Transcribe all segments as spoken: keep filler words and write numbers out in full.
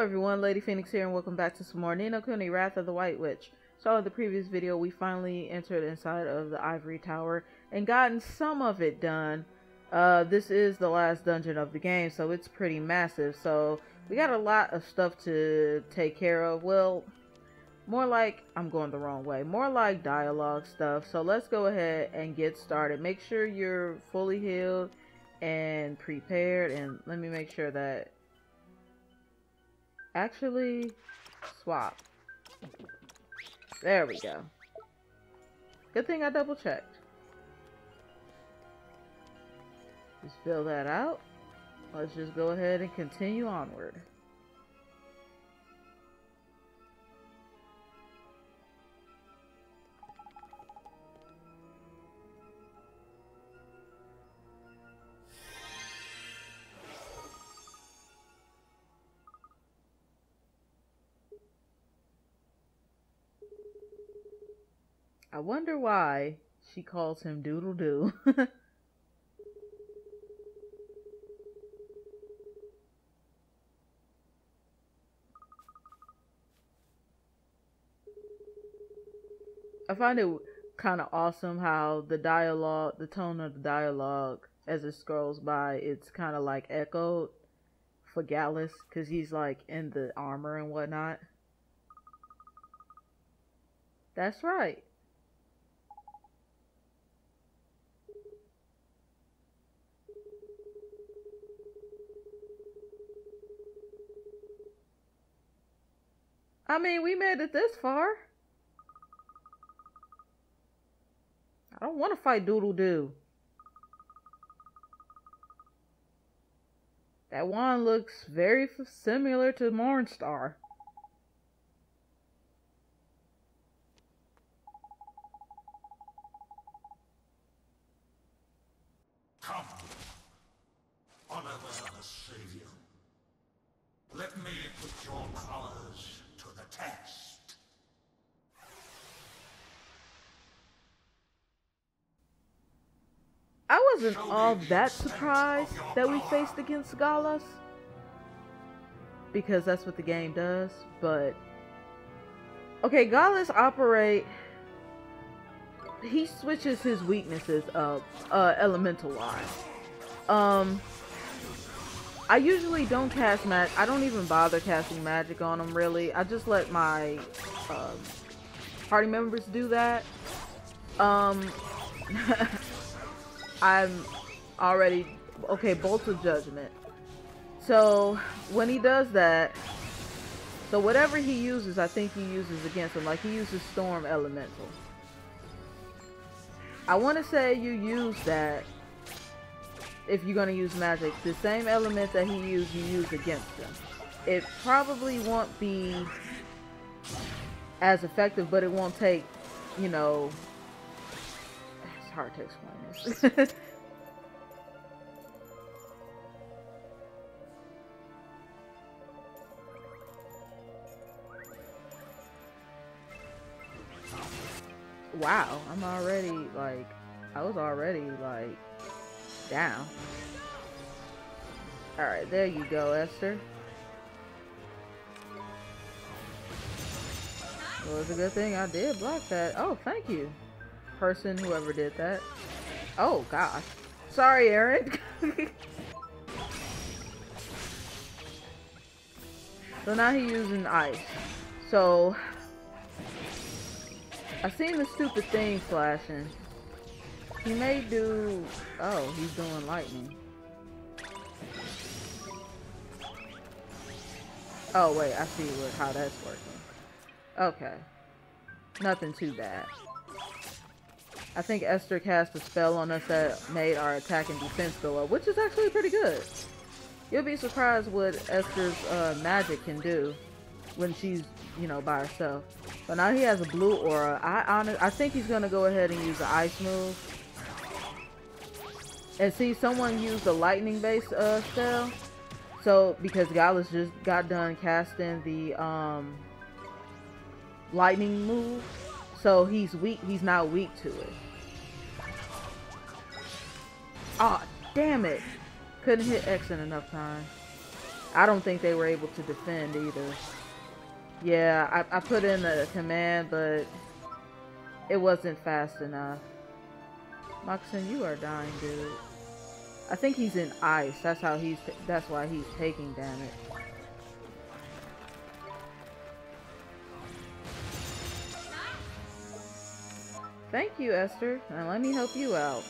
Hello everyone, Lady Phoenix here and welcome back to some more Ni no Kuni, Wrath of the White Witch. So in the previous video we finally entered inside of the Ivory Tower and gotten some of it done. Uh, this is the last dungeon of the game, so it's pretty massive. So we got a lot of stuff to take care of. Well, more like, I'm going the wrong way, more like dialogue stuff. So let's go ahead and get started. Make sure you're fully healed and prepared, and let me make sure that actually swap. There we go. Good thing I double checked. Just fill that out. Let's just go ahead and continue onward. I wonder why she calls him Doodle-Doo. I find it kind of awesome how the dialogue, the tone of the dialogue as it scrolls by, it's kind of like echoed for Gallus because he's like in the armor and whatnot. That's right. I mean, we made it this far. I don't want to fight Doodle-Doo. That wand looks very similar to Mornstar. Come, honor the Savior. Let me put your powers to the test. I wasn't all that surprised that we faced against Gallus, because that's what the game does, but okay, Gallus operate he switches his weaknesses up uh elemental wise. Um I usually don't cast magic. I don't even bother casting magic on them, really. I just let my uh, party members do that. Um, I'm already... Okay, Bolt of Judgment. So, when he does that... So, whatever he uses, I think he uses against him. Like, he uses Storm Elemental. I want to say you use that... If you're going to use magic, the same element that he used, you use against him. It probably won't be as effective, but it won't take, you know, it's hard to explain this. Wow, I'm already, like, I was already, like, down. All right, there you go, Esther. Well, it's a good thing I did block that. Oh, thank you, person, whoever did that. Oh gosh, sorry, Aaron. So now he's using ice. So I seen the stupid thing flashing. He may do... Oh, he's doing lightning. Oh, wait, I see what, how that's working. Okay. Nothing too bad. I think Esther cast a spell on us that made our attack and defense go up, which is actually pretty good. You'll be surprised what Esther's uh, magic can do when she's, you know, by herself. But now he has a blue aura. I, honest, I think he's going to go ahead and use the ice move. And see, someone used a lightning-based uh, spell. So, because Gallus just got done casting the um, lightning move. So, he's weak. He's not weak to it. Aw, damn it. Couldn't hit X in enough time. I don't think they were able to defend either. Yeah, I, I put in a command, but it wasn't fast enough. Moccasin, you are dying, dude. I think he's in ice. That's how he's. That's why he's taking damage. Thank you, Esther. Now let me help you out.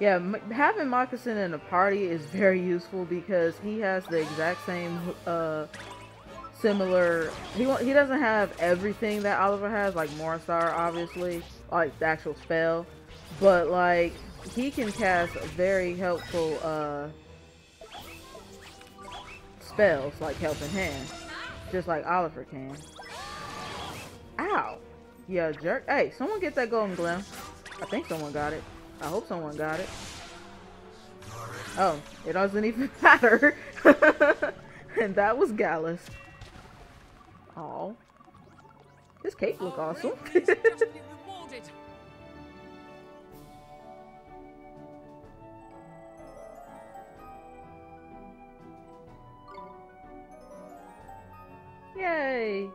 Yeah, m having Moccasin in a party is very useful because he has the exact same, uh, similar. He won't, he doesn't have everything that Oliver has, like Mornstar, obviously, like the actual spell, but like he can cast very helpful uh, spells, like Helping Hand, just like Oliver can. Ow. Yeah, jerk. Hey, someone get that golden glim. I think someone got it. I hope someone got it. Oh, it doesn't even matter. And that was Gallus. Aw. This cape look awesome. Yay.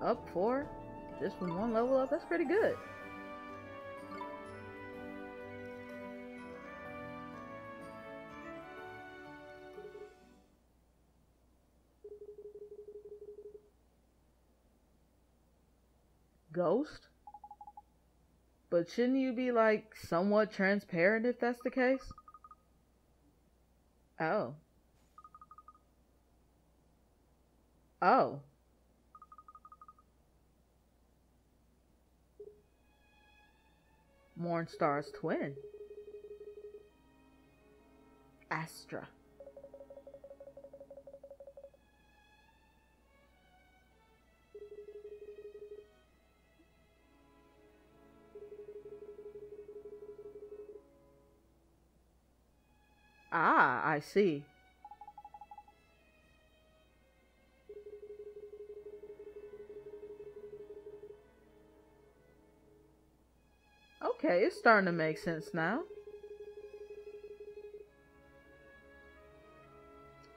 Up four, just from one level up, that's pretty good. Ghost? But shouldn't you be like somewhat transparent if that's the case? Oh. Oh. Mornstar's twin. Astra. Ah, I see. Okay, it's starting to make sense now.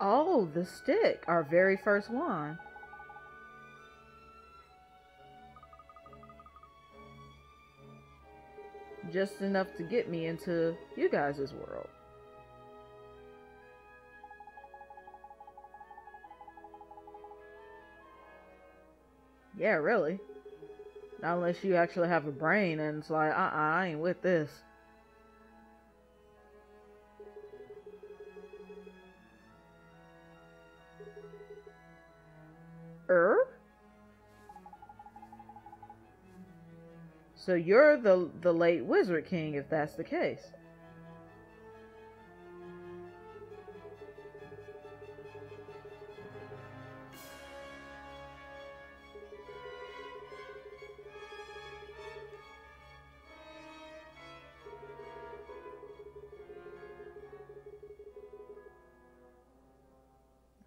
Oh, the stick, our very first one. Just enough to get me into you guys' world. Yeah, really. Not unless you actually have a brain and it's like, uh-uh, I ain't with this. Er? So you're the, the late Wizard King, if that's the case.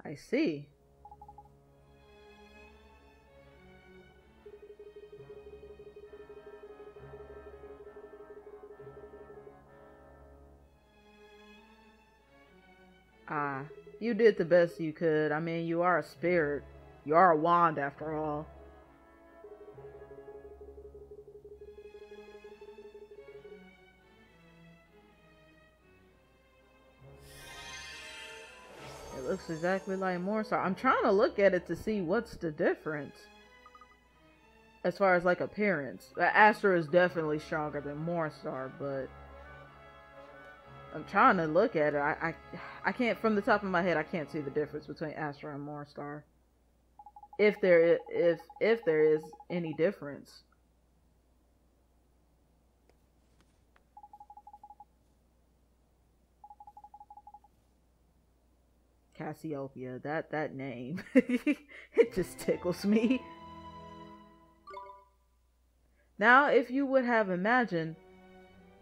I see. Ah, you did the best you could. I mean, you are a spirit. You are a wand after all. Looks exactly like Mornstar. I'm trying to look at it to see what's the difference as far as like appearance. Astra is definitely stronger than Mornstar, but I'm trying to look at it. I, I I can't, from the top of my head, I can't see the difference between Astra and Mornstar. If there is, if if there is any difference. Cassiopeia, that that name, it just tickles me. Now, if you would have imagined,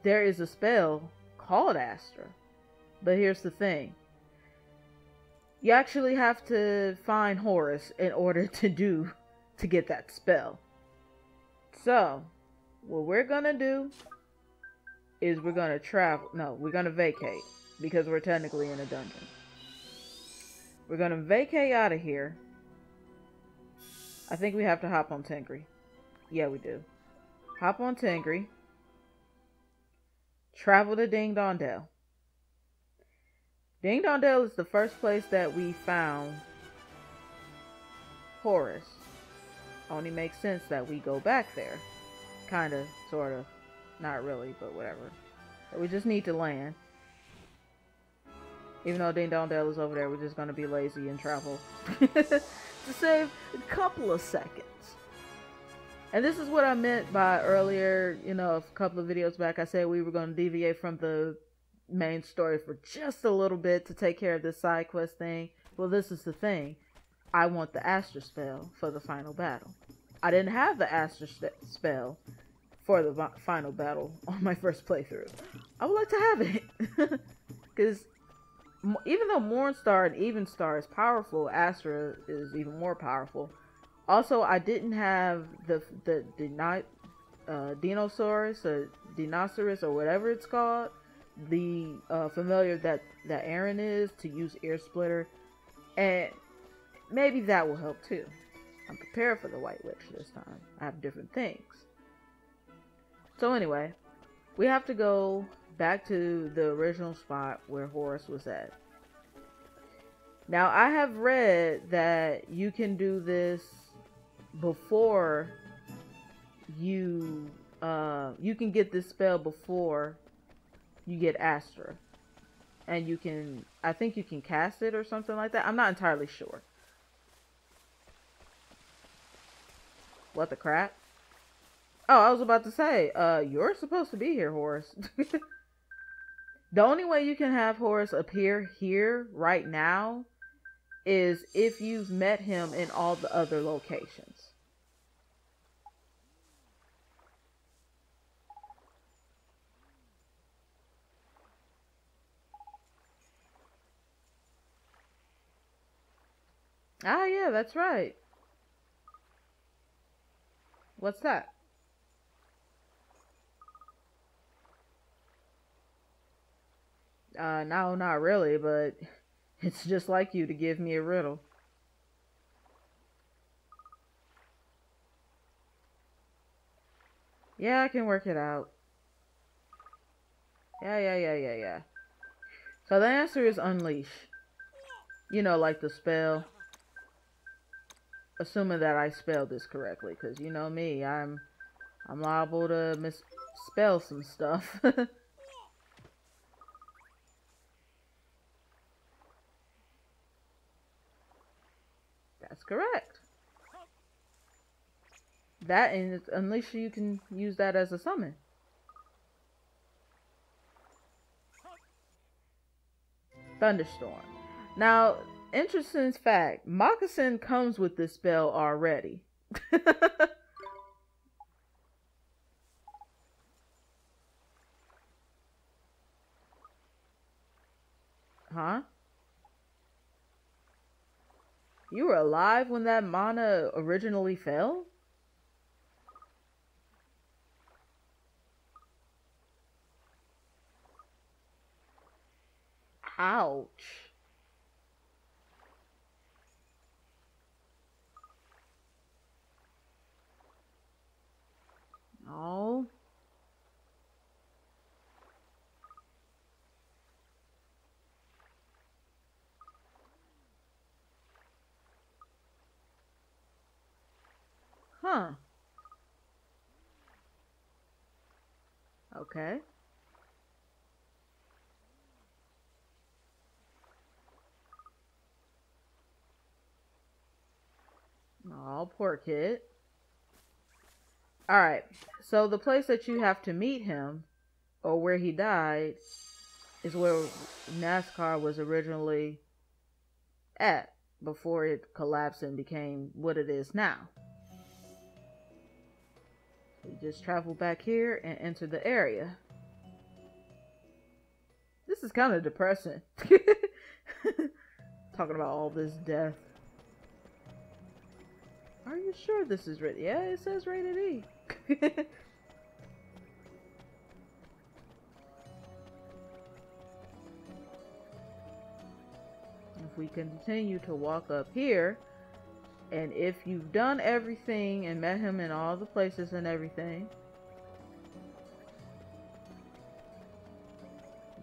there is a spell called Astra, but here's the thing: you actually have to find Horace in order to do to get that spell. So, what we're gonna do is we're gonna travel. No, we're gonna vacate. because we're technically in a dungeon. We're gonna vacay out of here. I think we have to hop on Tengri. Yeah, we do. Hop on Tengri. Travel to Ding Dong Dale. Ding Dong Dale is the first place that we found Horace. Only makes sense that we go back there. Kinda, sorta, not really, but whatever. We just need to land. Even though Ding Dong Dale is over there, we're just gonna be lazy and travel to save a couple of seconds. And this is what I meant by earlier, you know, a couple of videos back, I said we were gonna deviate from the main story for just a little bit to take care of this side quest thing. Well, this is the thing. I want the Astra spell for the final battle. I didn't have the Astra spell for the final battle on my first playthrough. I would like to have it. Because even though Mornstar and Evenstar is powerful, Astra is even more powerful. Also, I didn't have the the Dino, uh, Dinosaurus or Dinosaurus or whatever it's called, the uh, familiar that, that Aaron is, to use Ear Splitter. And maybe that will help too. I'm prepared for the White Witch this time. I have different things. So anyway, we have to go back to the original spot where Horace was at. Now, I have read that you can do this before you, uh, you can get this spell before you get Astra. And you can, I think you can cast it or something like that. I'm not entirely sure. What the crap? Oh, I was about to say, uh, you're supposed to be here, Horace. The only way you can have Horace appear here right now is if you've met him in all the other locations. Ah, yeah, that's right. What's that? Uh, no, not really, but it's just like you to give me a riddle. Yeah, I can work it out. Yeah, yeah, yeah, yeah, yeah. So the answer is unleash. You know, like the spell. Assuming that I spelled this correctly, because you know me, I'm, I'm liable to misspell some stuff. That's correct. That, and unless you can use that as a summon. Thunderstorm. Now, interesting fact, Moccasin comes with this spell already. Huh? You were alive when that mana originally fell? Ouch. Oh. Huh. Okay. Oh, poor kid. All right. So the place that you have to meet him, or where he died, is where Nazcaä was originally at before it collapsed and became what it is now. You just travel back here and enter the area. This is kind of depressing. Talking about all this death. Are you sure this is rated? Yeah, it says rated E. we continue to walk up here, and if you've done everything and met him in all the places and everything,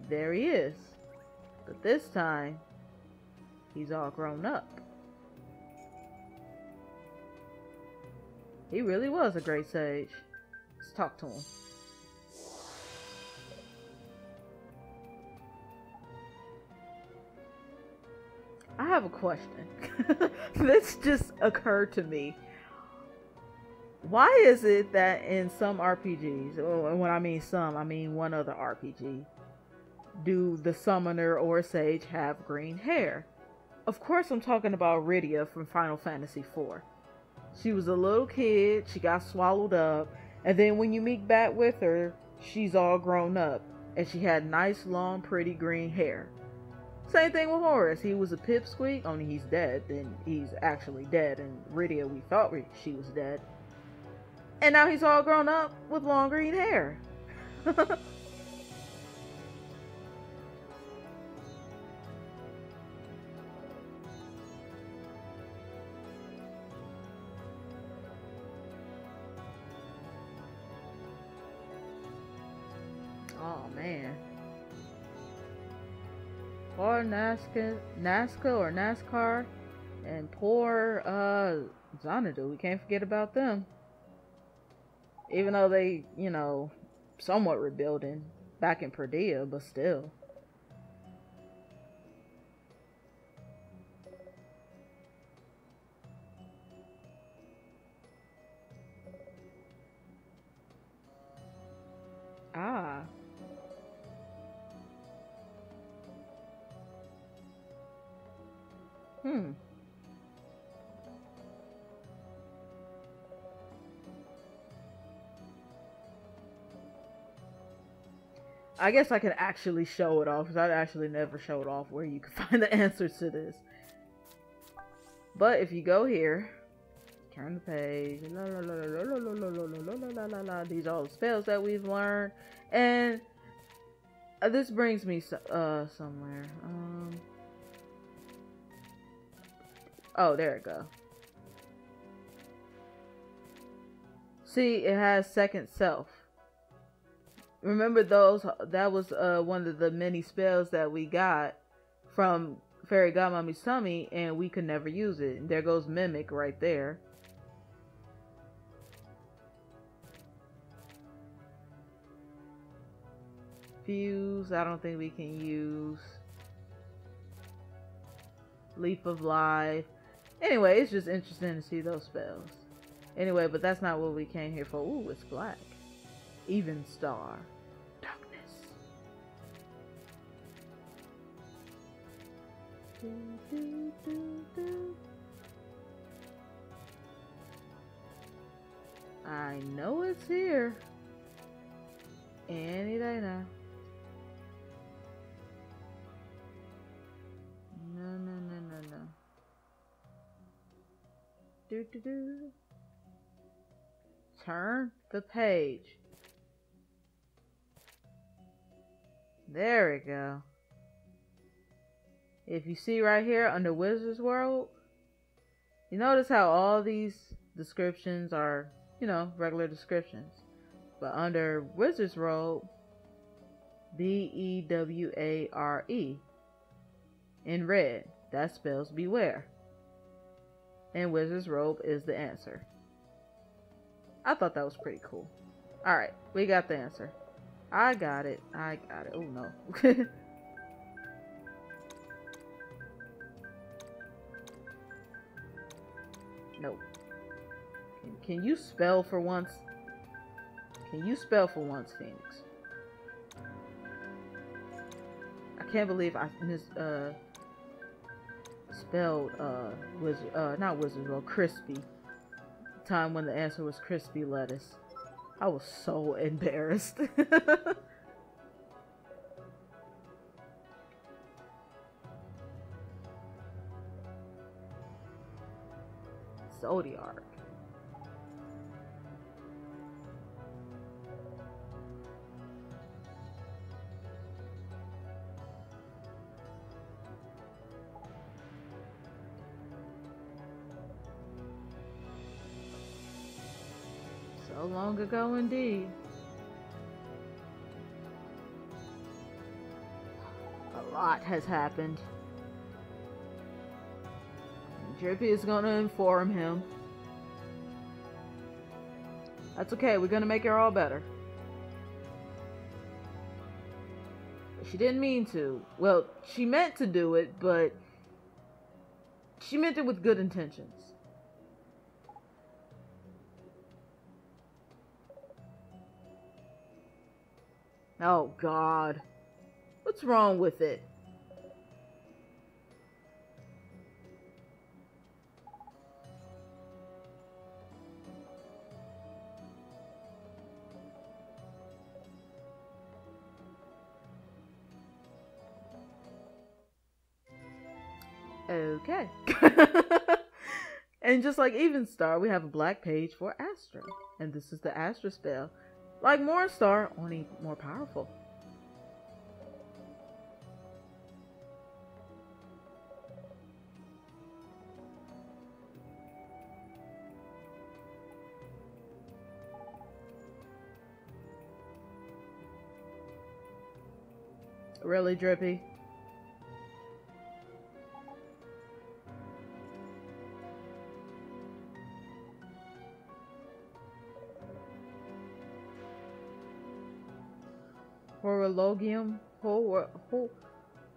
there he is. But this time, he's all grown up. He really was a great sage. Let's talk to him. I have a question. This just occurred to me. Why is it that in some R P Gs, oh, and when I mean some, I mean one other R P G, do the summoner or sage have green hair? Of course I'm talking about Rydia from Final Fantasy four. She was a little kid, she got swallowed up, and then when you meet back with her, she's all grown up, and she had nice, long, pretty green hair. Same thing with Horace. He was a pipsqueak, only he's dead, and he's actually dead, and Rydia, we thought she was dead. And now he's all grown up with long green hair. Poor Nazca, Nazca or NASCAR, and poor uh, Zonadu. We can't forget about them. Even though they, you know, somewhat rebuilding back in Perdilla, but still. Ah. Hmm. I guess I could actually show it off, because I'd actually never show it off where you can find the answers to this. But if you go here, turn the page, la la la la la la la la la la, these are all the spells that we've learned, and this brings me uh somewhere. Um. Oh, there it go. See, it has second self. Remember those? That was uh, one of the many spells that we got from Fairy Godmommy's tummy, and we could never use it. And there goes Mimic right there. Fuse, I don't think we can use. Leap of Life. Anyway, it's just interesting to see those spells. Anyway, but that's not what we came here for. Ooh, it's black. Evenstar. Darkness. Do, do, do, do. I know it's here. Any day now. No, no, no, no, no. Do-do-do. Turn the page. There we go. If you see right here under Wizard's World, you notice how all these descriptions are, you know, regular descriptions. But under Wizard's World, B E W A R E. In red, that spells beware. And Wizard's Robe is the answer. I thought that was pretty cool. Alright, we got the answer. I got it. I got it. Oh no. Nope. Can, can you spell for once? Can you spell for once, Phoenix? I can't believe I missed, uh... spelled uh wizard uh not wizard or crispy time when the answer was crispy lettuce. I was so embarrassed. Zodiac. So long ago indeed. A lot has happened. Drippy is gonna inform him. That's okay, we're gonna make her all better. She didn't mean to. Well, she meant to do it, but she meant it with good intentions. Oh God. What's wrong with it? Okay. And just like Evenstar, we have a black page for Astra. And this is the Astra spell. Like Mornstar, only more powerful. Really, Drippy? Horologium? Hor Hor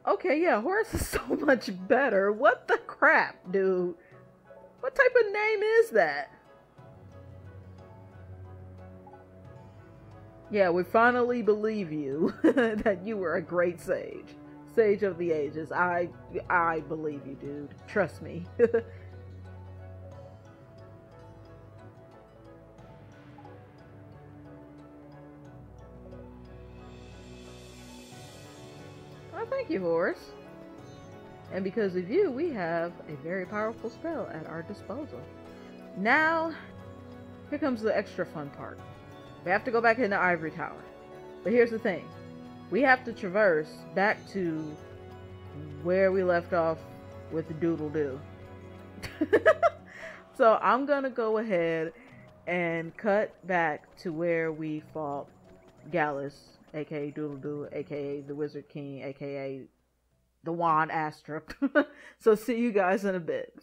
okay, yeah, Horace is so much better. What the crap, dude? What type of name is that? Yeah, we finally believe you that you were a great sage. Sage of the ages. I I believe you, dude. Trust me. Well, thank you, Horace. And because of you, we have a very powerful spell at our disposal. Now, here comes the extra fun part. We have to go back into Ivory Tower. But here's the thing. We have to traverse back to where we left off with the Doodle-Doo. So I'm gonna go ahead and cut back to where we fought Gallus, aka Doodle-Doo, aka the Wizard King, aka the Wand Astra. So see you guys in a bit.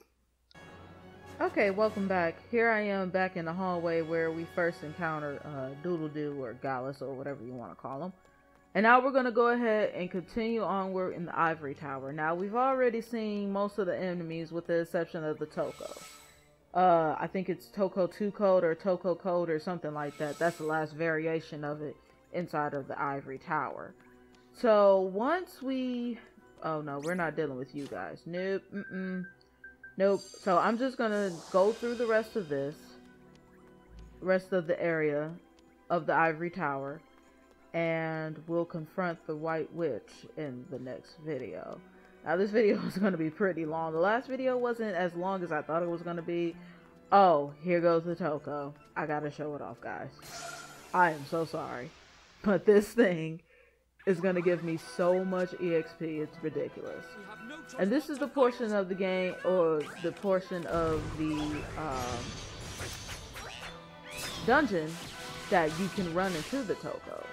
Okay, welcome back. Here I am back in the hallway where we first encountered uh, Doodle-Doo or Gallus or whatever you want to call him. And now we're going to go ahead and continue onward in the Ivory Tower. Now we've already seen most of the enemies with the exception of the Toko. Uh, I think it's Toko two code or Toko code or something like that. That's the last variation of it inside of the Ivory Tower. So once we... Oh no, we're not dealing with you guys. Nope, mm-mm. Nope. So I'm just gonna go through the rest of this, rest of the area of the Ivory Tower, and we'll confront the White Witch in the next video. Now this video is gonna be pretty long. The last video wasn't as long as I thought it was gonna be. Oh, here goes the Toko. I gotta show it off, guys. I am so sorry, but this thing is gonna give me so much E X P, it's ridiculous. And this is the portion of the game, or the portion of the um, dungeon that you can run into the Tokos.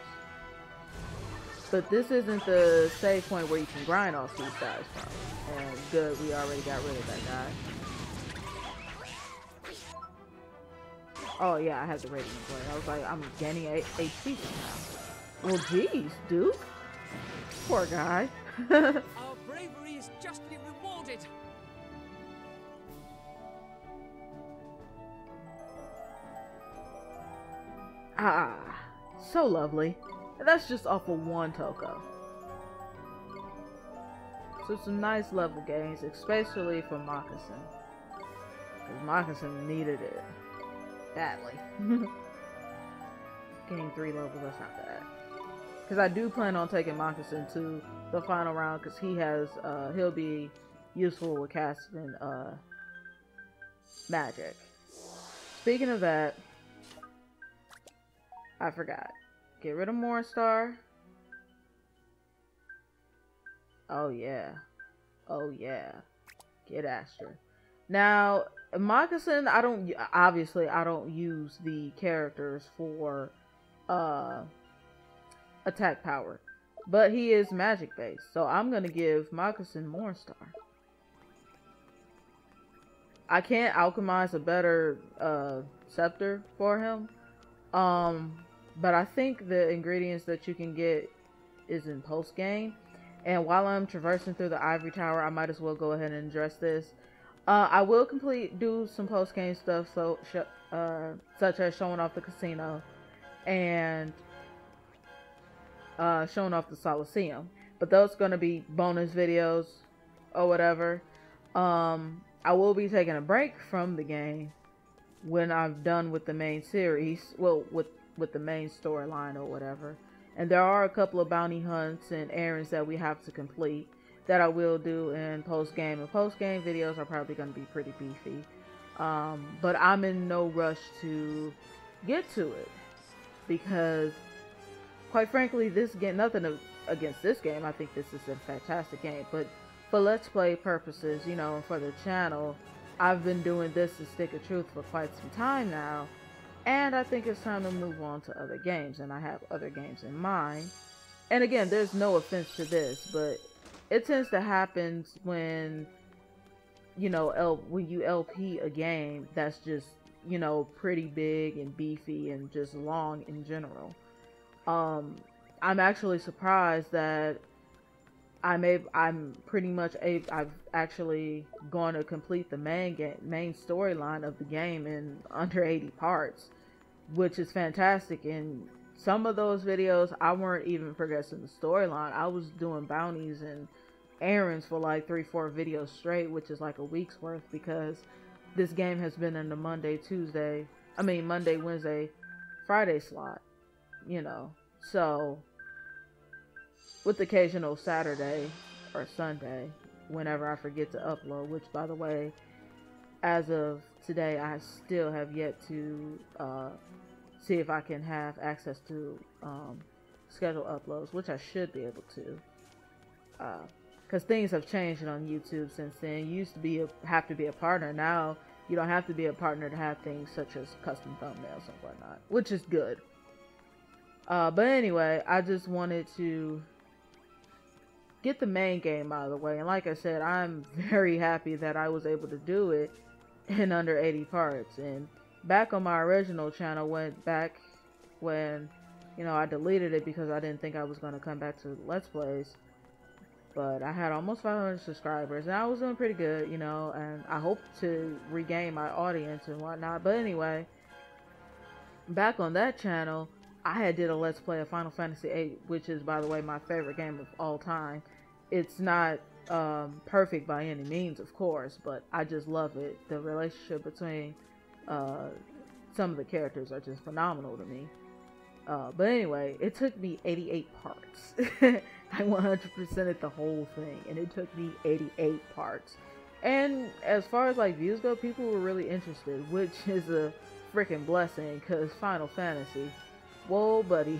But this isn't the save point where you can grind off these guys from. And good, we already got rid of that guy. Oh yeah, I had the rating point. I was like, I'm gaining H P now. Well, geez, dude. Poor guy. Our bravery is justly rewarded. Ah, so lovely. And that's just off of one Toko. So some nice level gains, especially for Moccasin. Because Moccasin needed it badly. Getting three levels, that's not bad. Because I do plan on taking Moccasin to the final round, because he has, uh, he'll be useful with casting, uh, magic. Speaking of that, I forgot. Get rid of Mornstar. Oh yeah. Oh yeah. Get Astra. Now, Moccasin, I don't, obviously I don't use the characters for uh, attack power, but he is magic based, so I'm gonna give Moccasin Mornstar. I can't alchemize a better uh, scepter for him, um, but I think the ingredients that you can get is in post game. And while I'm traversing through the Ivory Tower, I might as well go ahead and address this. Uh, I will complete do some post game stuff, so sh uh, such as showing off the casino and uh, showing off the Solaceum. But those are going to be bonus videos or whatever. Um, I will be taking a break from the game when I'm done with the main series, well, with with the main storyline or whatever. And there are a couple of bounty hunts and errands that we have to complete that I will do in post-game. And post-game videos are probably going to be pretty beefy. Um, but I'm in no rush to get to it, because, quite frankly, this game, nothing against this game. I think this is a fantastic game. But for Let's Play purposes, you know, for the channel, I've been doing this and Stick of Truth for quite some time now. And I think it's time to move on to other games, and I have other games in mind. And again, there's no offense to this, but it tends to happen when, you know, L when you L P a game that's just, you know, pretty big and beefy and just long in general. Um, I'm actually surprised that I'm a I'm pretty much a I've actually going to complete the main game main storyline of the game in under eighty parts, which is fantastic. And some of those videos I weren't even progressing the storyline. I was doing bounties and errands for like three four videos straight, which is like a week's worth, because this game has been in the Monday Tuesday I mean Monday Wednesday Friday slot, you know, so with occasional Saturday or Sunday whenever I forget to upload, which, by the way, as of today, I still have yet to uh, see if I can have access to um, schedule uploads, which I should be able to, because uh, things have changed on YouTube since then. You used to be a, have to be a partner. Now you don't have to be a partner to have things such as custom thumbnails and whatnot, which is good. Uh, but anyway, I just wanted to get the main game out of the way, and like I said, I'm very happy that I was able to do it in under eighty parts. And back on my original channel, went back when, you know, I deleted it because I didn't think I was going to come back to Let's Plays, but I had almost five hundred subscribers and I was doing pretty good, you know, and I hope to regain my audience and whatnot. But anyway, back on that channel, I had did a Let's Play of Final Fantasy eight, which is, by the way, my favorite game of all time. It's not um, perfect by any means, of course, but I just love it. The relationship between uh, some of the characters are just phenomenal to me. Uh, but anyway, it took me eighty-eight parts. I one hundred percented the whole thing, and it took me eighty-eight parts. And as far as like views go, people were really interested, which is a freaking blessing, because Final Fantasy... Whoa, buddy.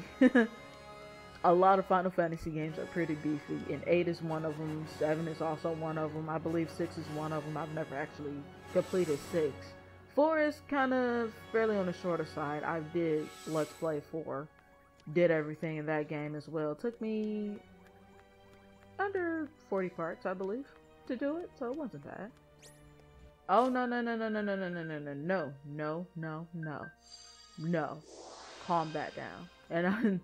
A lot of Final Fantasy games are pretty beefy, and eight is one of them, seven is also one of them, I believe six is one of them. I've never actually completed six. Four is kind of fairly on the shorter side. I did Let's Play four, did everything in that game as well. It took me under forty parts, I believe, to do it, so it wasn't bad. Oh, no, no, no, no, no, no, no, no, no, no, no, no, no, no, no. Calm that down. And I'm,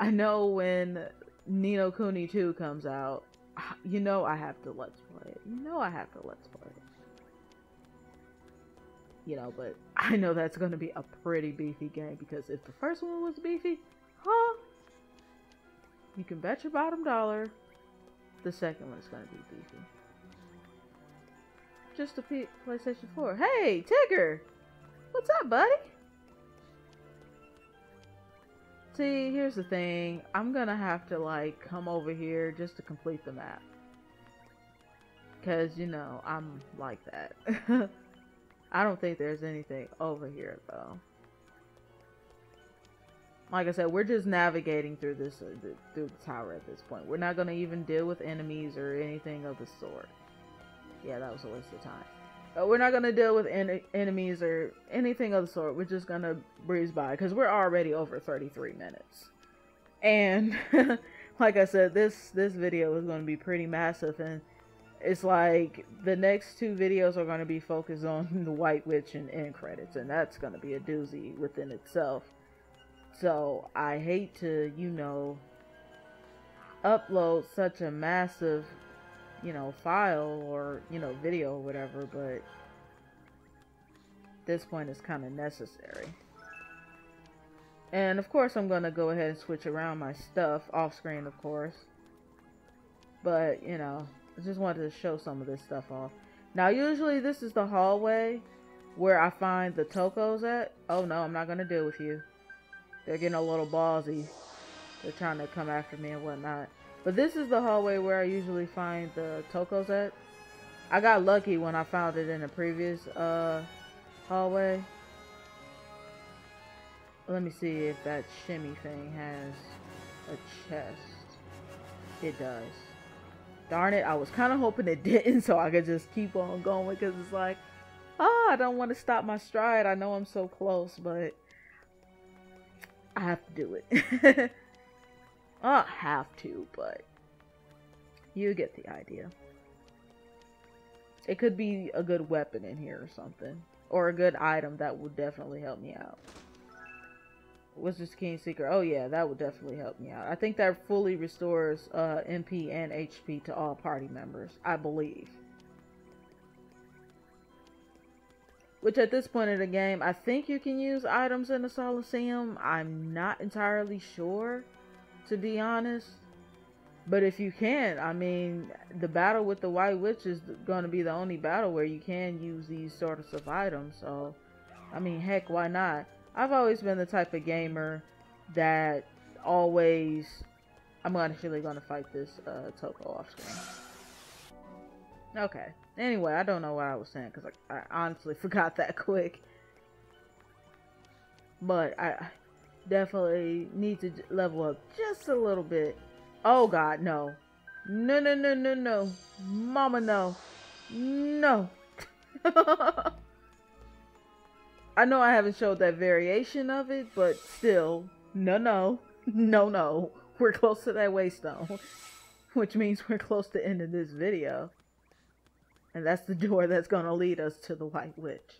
I know when Nino Kuni two comes out, you know I have to Let's Play it. You know I have to Let's Play it. You know, but I know that's going to be a pretty beefy game, because if the first one was beefy, huh? You can bet your bottom dollar the second one's going to be beefy. Just a P PlayStation four. Hey, Tigger! What's up, buddy? See, here's the thing. I'm gonna have to like come over here just to complete the map, cause you know I'm like that. I don't think there's anything over here though. Like I said, we're just navigating through this uh, th through the tower at this point. We're not gonna even deal with enemies or anything of the sort. Yeah, that was a waste of time. Uh, we're not gonna deal with en enemies or anything of the sort. We're just gonna breeze by because we're already over thirty-three minutes. And like I said, this this video is gonna be pretty massive, and it's like the next two videos are gonna be focused on the White Witch and end credits, and that's gonna be a doozy within itself. So I hate to, you know, upload such a massive, you know, file or, you know, video or whatever, but at this point it's kind of necessary. And of course I'm gonna go ahead and switch around my stuff off screen, of course, but you know, I just wanted to show some of this stuff off. Now usually this is the hallway where I find the Tokos at. Oh no, I'm not gonna deal with you. They're getting a little ballsy. They're trying to come after me and whatnot. But this is the hallway where I usually find the Tokos at. I got lucky when I found it in the previous uh, hallway. Let me see if that shimmy thing has a chest. It does. Darn it, I was kind of hoping it didn't so I could just keep on going, because it's like, oh, I don't want to stop my stride. I know I'm so close, but I have to do it. I don't have to, but you get the idea. It could be a good weapon in here or something, or a good item that would definitely help me out. What's this King Seeker? Oh yeah, that would definitely help me out. I think that fully restores uh, M P and H P to all party members, I believe. Which at this point in the game, I think you can use items in the Solaceum. I'm not entirely sure, to be honest, but if you can, I mean, the battle with the White Witch is going to be the only battle where you can use these sorts of items, so I mean, heck, why not? I've always been the type of gamer that always, I'm actually going to fight this uh, Toko off screen. Okay, anyway, I don't know what I was saying because I, I honestly forgot that quick, but I definitely need to level up just a little bit. Oh god, no no no no no no mama, no no. I know I haven't showed that variation of it, but still, no no no no, we're close to that waystone, which means we're close to the end of this video, and that's the door that's gonna lead us to the White Witch.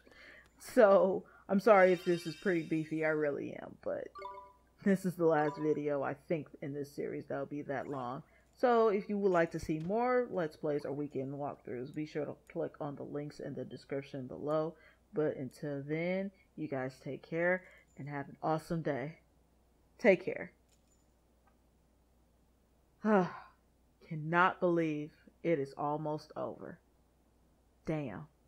So I'm sorry if this is pretty beefy, I really am, but this is the last video I think in this series that'll be that long. So if you would like to see more Let's Plays or weekend walkthroughs, be sure to click on the links in the description below. But until then, you guys take care and have an awesome day. Take care. Cannot believe it is almost over. Damn.